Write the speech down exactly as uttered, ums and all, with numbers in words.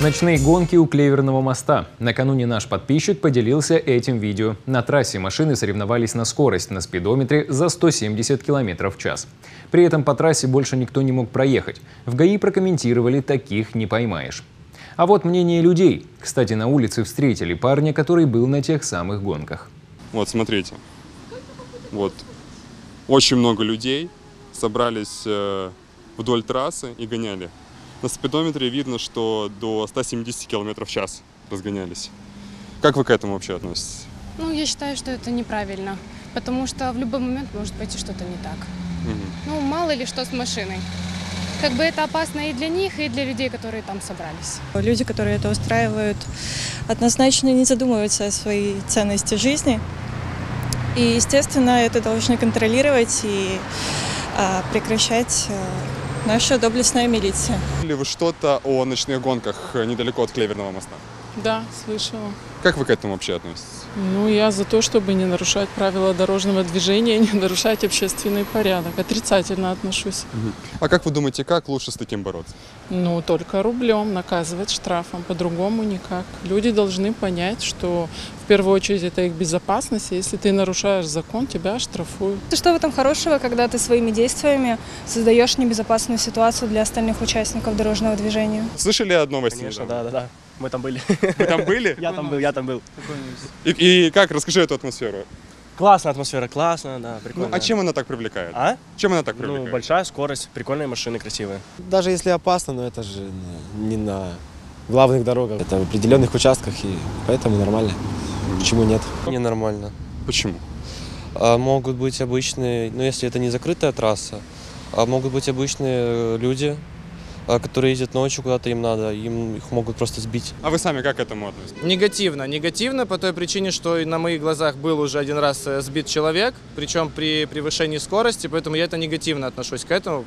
Ночные гонки у Клеверного моста. Накануне наш подписчик поделился этим видео. На трассе машины соревновались на скорость на спидометре за сто семьдесят километров в час. При этом по трассе больше никто не мог проехать. В ГАИ прокомментировали: таких не поймаешь. А вот мнение людей. Кстати, на улице встретили парня, который был на тех самых гонках. Вот, смотрите. Вот. Очень много людей собрались вдоль трассы и гоняли. На спидометре видно, что до ста семидесяти километров в час разгонялись. Как вы к этому вообще относитесь? Ну, я считаю, что это неправильно, потому что в любой момент может пойти что-то не так. Угу. Ну, мало ли что с машиной. Как бы это опасно и для них, и для людей, которые там собрались. Люди, которые это устраивают, однозначно не задумываются о своей ценности жизни. И, естественно, это должны контролировать и а, прекращать... Наша доблестная милиция. Слышали вы что-то о ночных гонках недалеко от Клеверного моста? Да, слышала. Как вы к этому вообще относитесь? Ну, я за то, чтобы не нарушать правила дорожного движения, не нарушать общественный порядок. Отрицательно отношусь. Угу. А как вы думаете, как лучше с таким бороться? Ну, только рублем, наказывать штрафом, по-другому никак. Люди должны понять, что в первую очередь это их безопасность. Если ты нарушаешь закон, тебя штрафуют. Что в этом хорошего, когда ты своими действиями создаешь небезопасную ситуацию для остальных участников дорожного движения? Слышали о новости? Конечно, да, да, да. Мы там были. Вы там были? Я там был, я там был. И, и как? Расскажи эту атмосферу. Классная атмосфера, классно, да, прикольно. Ну, а чем она так привлекает? А? Чем она так привлекает? Ну, большая скорость, прикольные машины, красивые. Даже если опасно, но это же не на главных дорогах. Это в определенных участках, и поэтому нормально. Почему нет? Не нормально. Почему? А, могут быть обычные, ну если это не закрытая трасса, а могут быть обычные люди, которые ездят ночью куда-то, им надо, им их могут просто сбить. А вы сами как к этому относитесь? Негативно. Негативно по той причине, что на моих глазах был уже один раз сбит человек, причем при превышении скорости, поэтому я это негативно отношусь к этому.